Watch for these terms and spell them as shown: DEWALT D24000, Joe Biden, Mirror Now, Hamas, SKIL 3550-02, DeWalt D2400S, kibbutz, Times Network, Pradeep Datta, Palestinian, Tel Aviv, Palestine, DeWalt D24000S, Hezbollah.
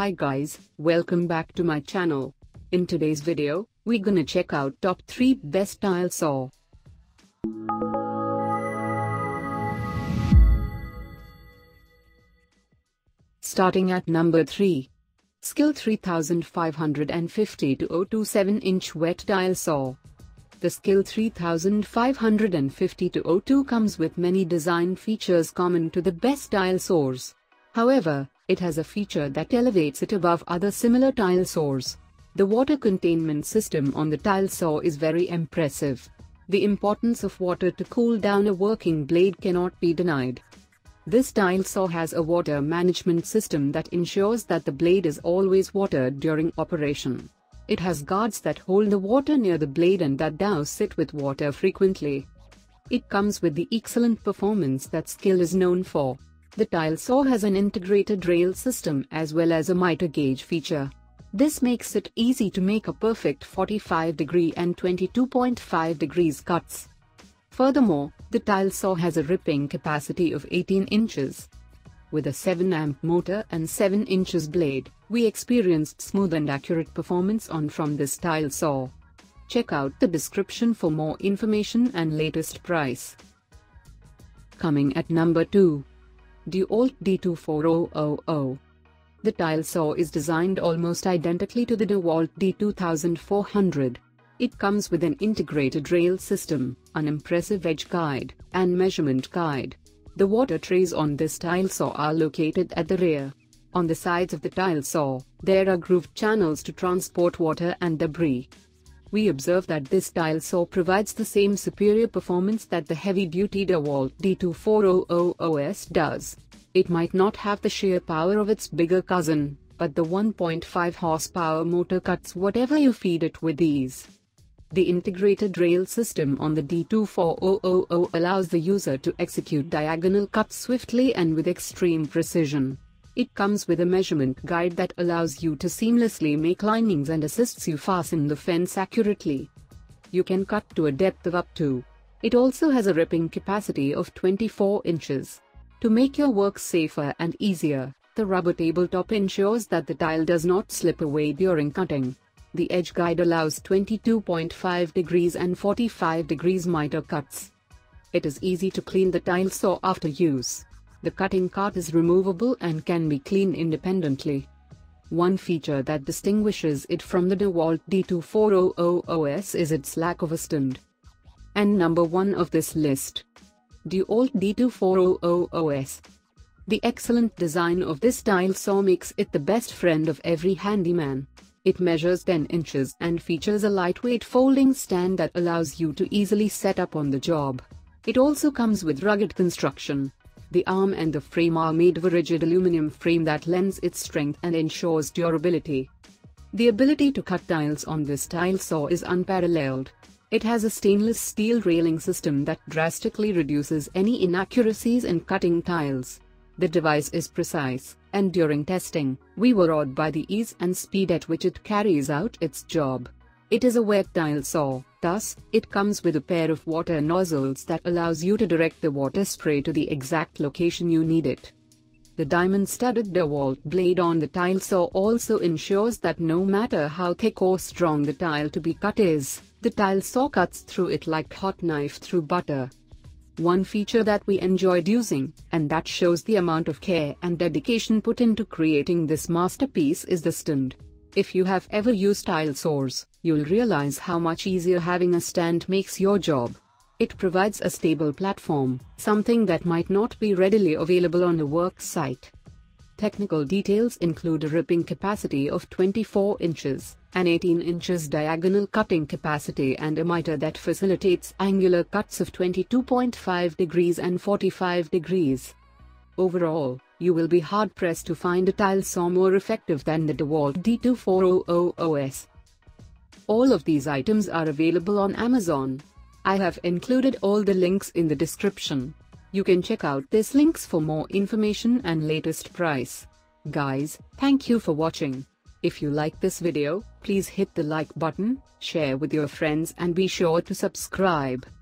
Hi guys, welcome back to my channel. In today's video, we gonna check out top 3 best tile saw. Starting at number 3. SKIL 3550-02 7-inch wet tile saw. The SKIL 3550-02 comes with many design features common to the best tile saws. However, it has a feature that elevates it above other similar tile saws. The water containment system on the tile saw is very impressive. The importance of water to cool down a working blade cannot be denied. This tile saw has a water management system that ensures that the blade is always watered during operation. It has guards that hold the water near the blade and that douse it with water frequently. It comes with the excellent performance that SKIL is known for. The tile saw has an integrated rail system as well as a miter gauge feature. This makes it easy to make a perfect 45° and 22.5° cuts. Furthermore, the tile saw has a ripping capacity of 18 inches. With a 7-amp motor and 7 inches blade, we experienced smooth and accurate performance from this tile saw. Check out the description for more information and latest price. Coming at number 2. DeWalt D24000. The tile saw is designed almost identically to the DeWalt D2400. It comes with an integrated rail system, an impressive edge guide, and measurement guide. The water trays on this tile saw are located at the rear. On the sides of the tile saw, there are grooved channels to transport water and debris. We observe that this tile saw provides the same superior performance that the heavy-duty DeWalt D24000S does. It might not have the sheer power of its bigger cousin, but the 1.5 horsepower motor cuts whatever you feed it with ease. The integrated rail system on the D24000 allows the user to execute diagonal cuts swiftly and with extreme precision. It comes with a measurement guide that allows you to seamlessly make linings and assists you fasten the fence accurately. You can cut to a depth of up to. It also has a ripping capacity of 24 inches. To make your work safer and easier, the rubber tabletop ensures that the tile does not slip away during cutting. The edge guide allows 22.5° and 45° miter cuts. It is easy to clean the tile saw after use. The cutting cart is removable and can be cleaned independently. One feature that distinguishes it from the DeWalt D2400S is its lack of a stand. And number 1 of this list. DeWalt D2400S. The excellent design of this tile saw makes it the best friend of every handyman. It measures 10 inches and features a lightweight folding stand that allows you to easily set up on the job. It also comes with rugged construction. The arm and the frame are made of a rigid aluminum frame that lends its strength and ensures durability. The ability to cut tiles on this tile saw is unparalleled. It has a stainless steel railing system that drastically reduces any inaccuracies in cutting tiles. The device is precise, and during testing, we were awed by the ease and speed at which it carries out its job. It is a wet tile saw, thus, it comes with a pair of water nozzles that allows you to direct the water spray to the exact location you need it. The diamond-studded DeWalt blade on the tile saw also ensures that no matter how thick or strong the tile to be cut is, the tile saw cuts through it like hot knife through butter. One feature that we enjoyed using, and that shows the amount of care and dedication put into creating this masterpiece is the stand. If you have ever used tile saws, you'll realize how much easier having a stand makes your job. It provides a stable platform, something that might not be readily available on a work site. Technical details include a ripping capacity of 24 inches, an 18 inches diagonal cutting capacity and a miter that facilitates angular cuts of 22.5° and 45°. Overall, you will be hard-pressed to find a tile saw more effective than the DeWalt D2400S. All of these items are available on Amazon. I have included all the links in the description. You can check out these links for more information and latest price. Guys, thank you for watching. If you like this video, please hit the like button, share with your friends and be sure to subscribe.